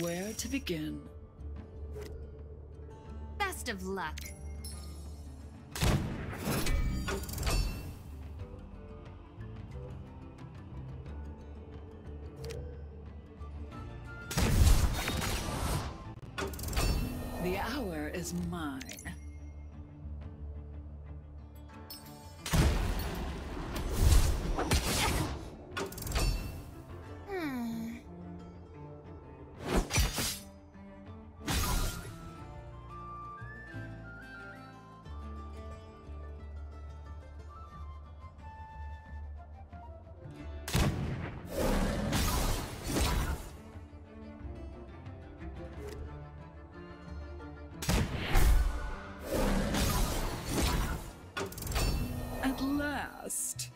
Where to begin? Best of luck. The hour is mine. Last.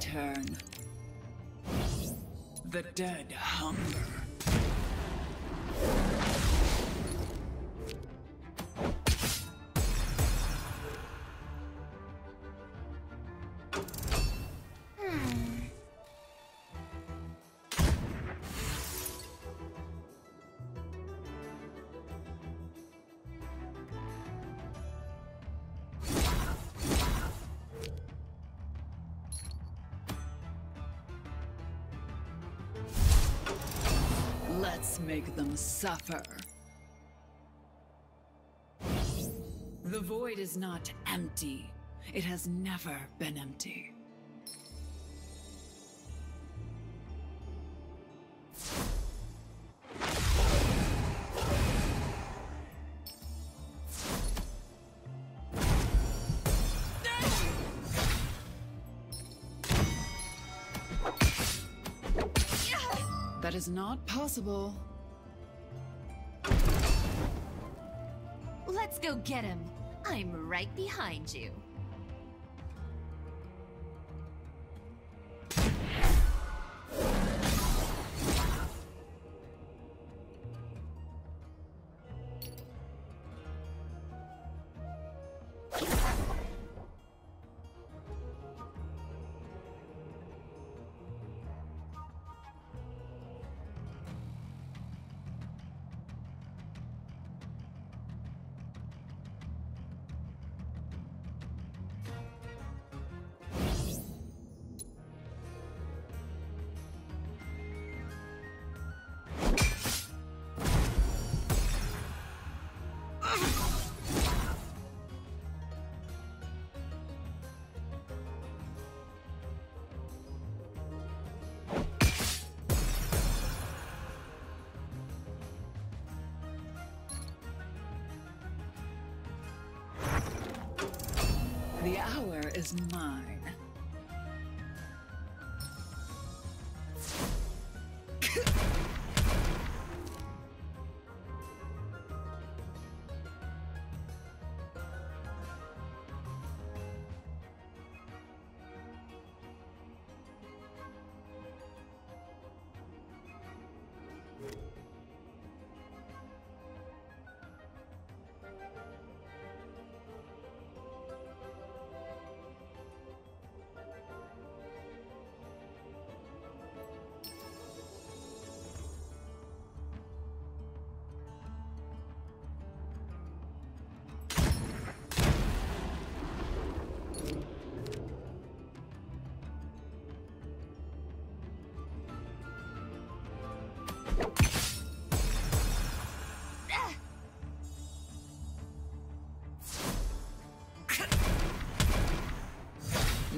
Turn. The dead hunger. Let's make them suffer. The void is not empty. It has never been empty. That is not possible. Let's go get him. I'm right behind you. The hour is mine.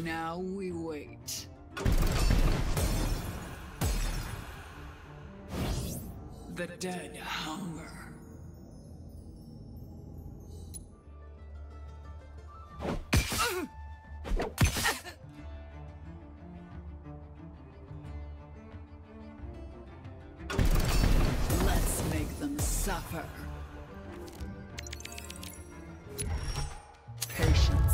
Now we wait. The dead hunger. Let's make them suffer. Patience.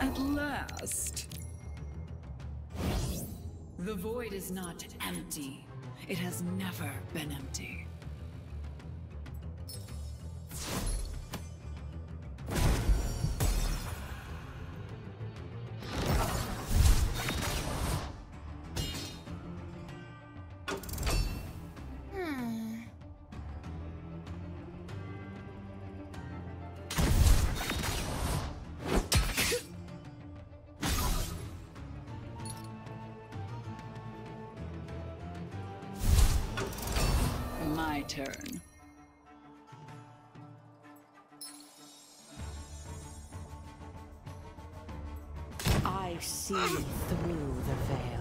At last. The void is not empty. It has never been empty. My turn. I see through the veil.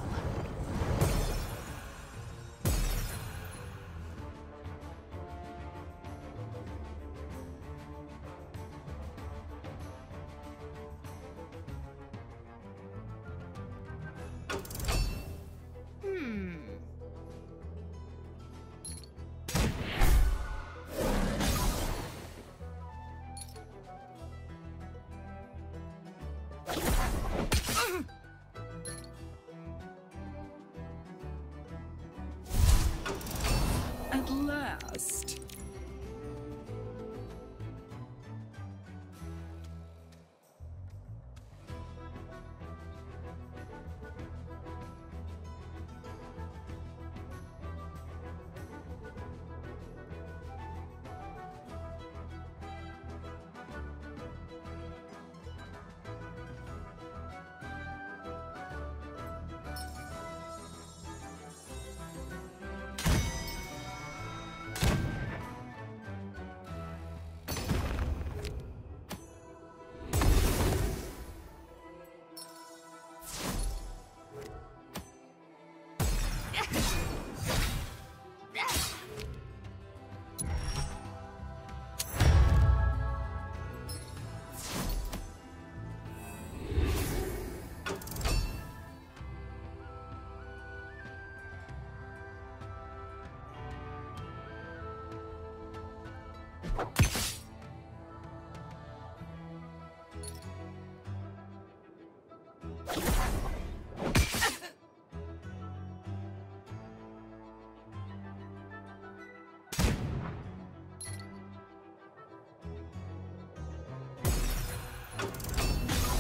Last.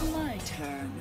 My turn.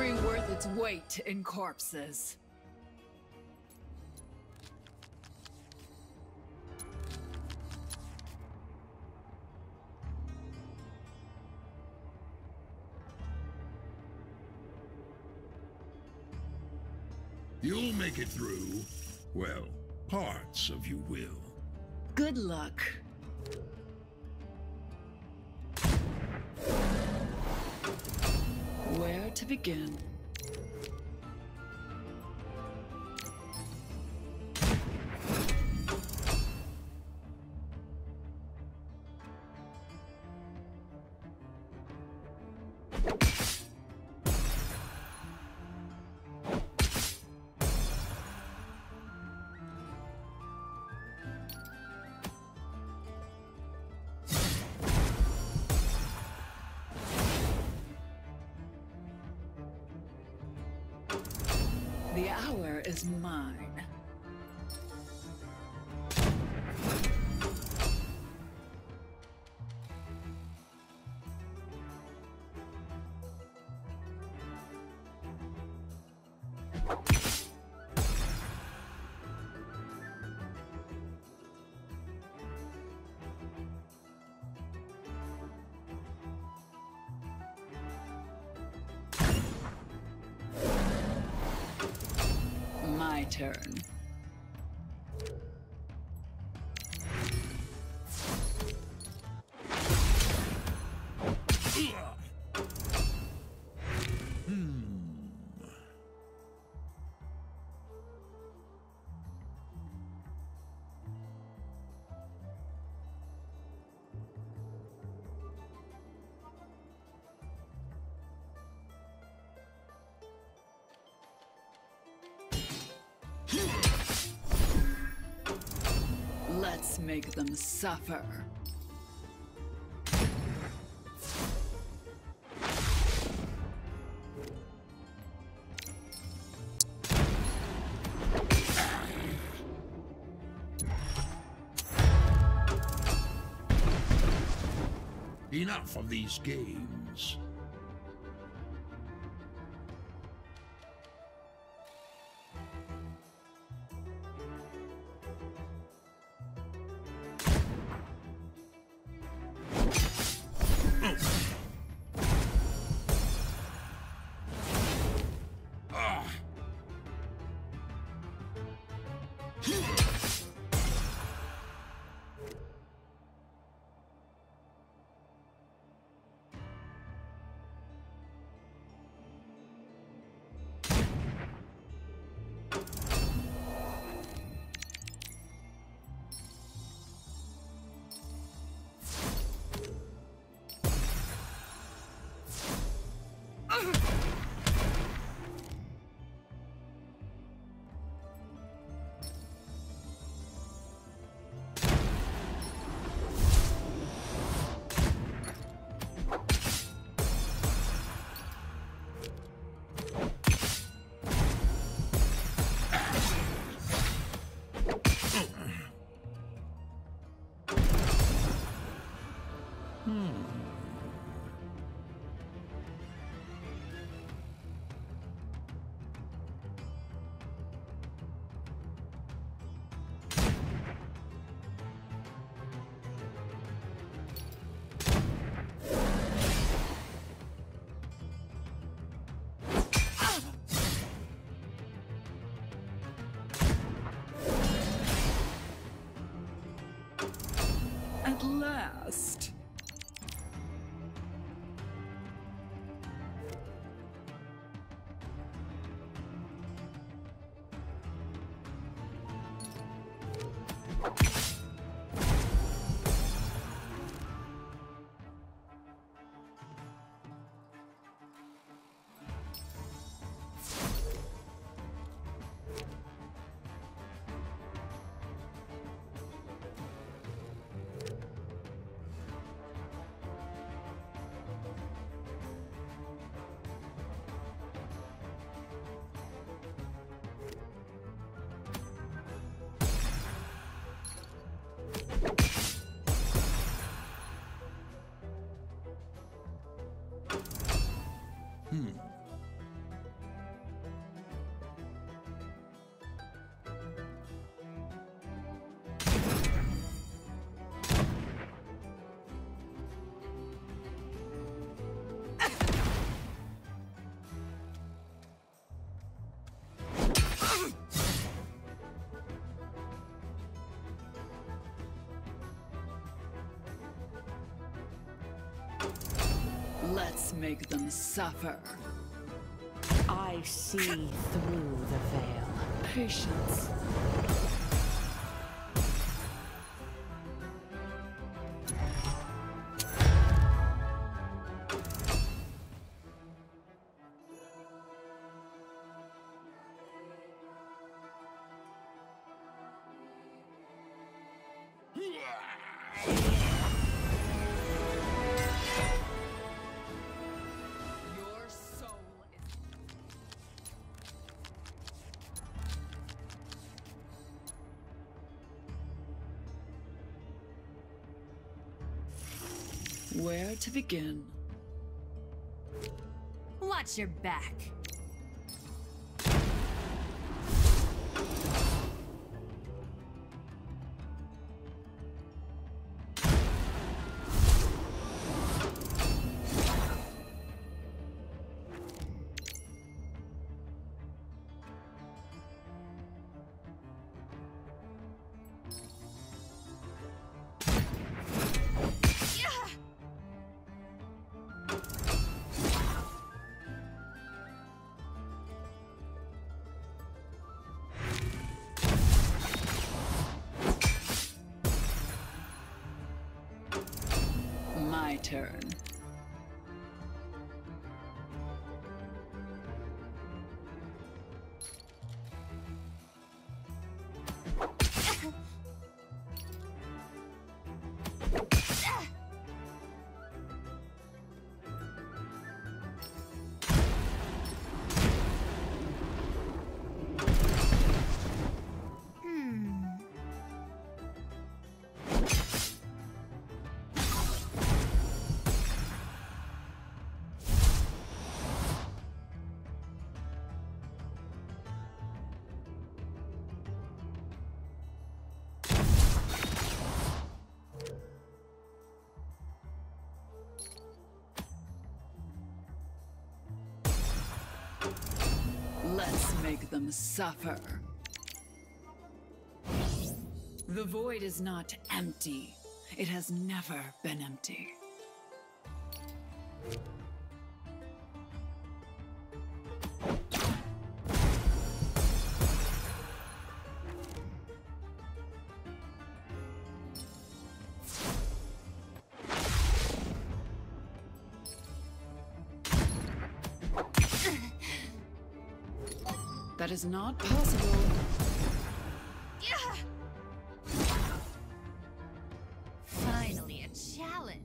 Slavery worth its weight in corpses. You'll make it through. Well, parts of you will. Good luck. Where to begin? The hour is mine. Turn. Let's make them suffer. Enough of these games. At last. Let's make them suffer. I see through the veil. Patience. Where to begin? Watch your back. Turn. Make them suffer. The void is not empty. It has never been empty. That is not possible. Finally, a challenge.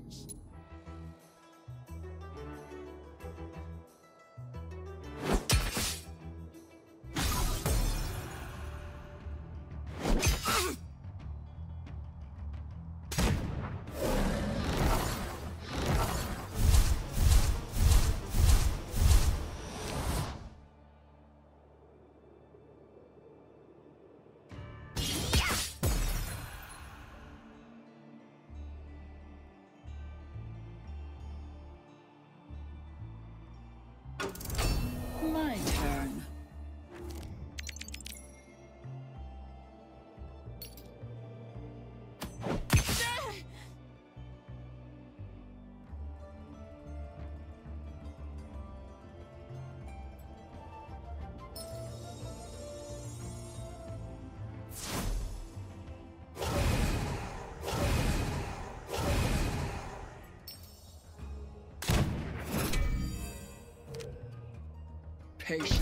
Patience.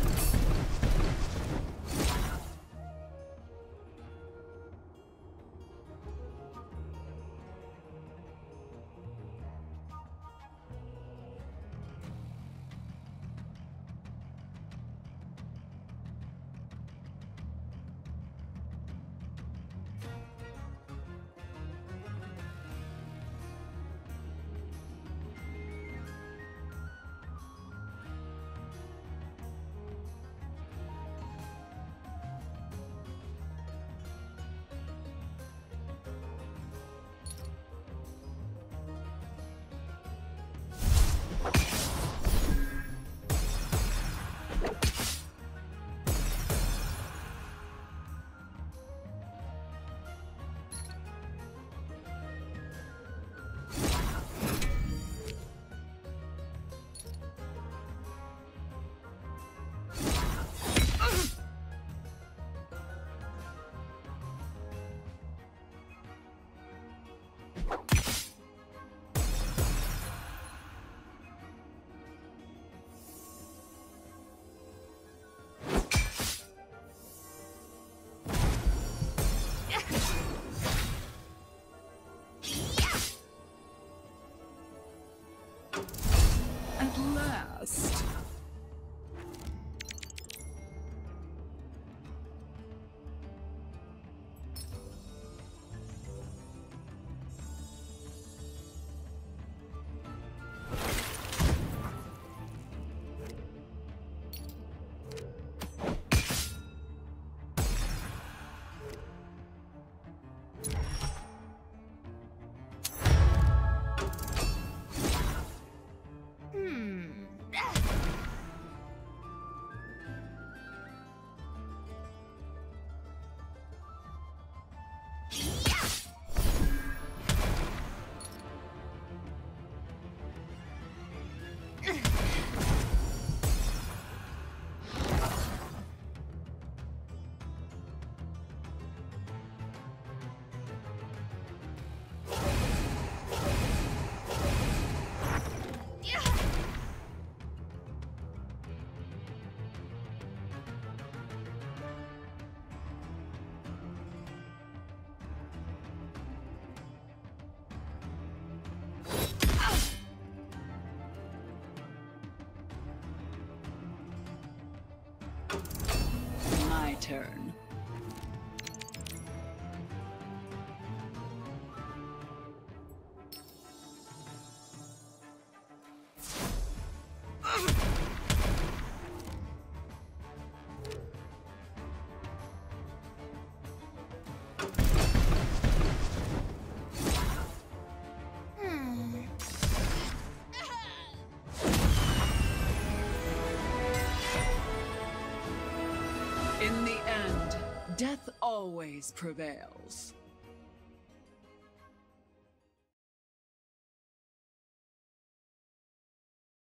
last. Turn. Death always prevails.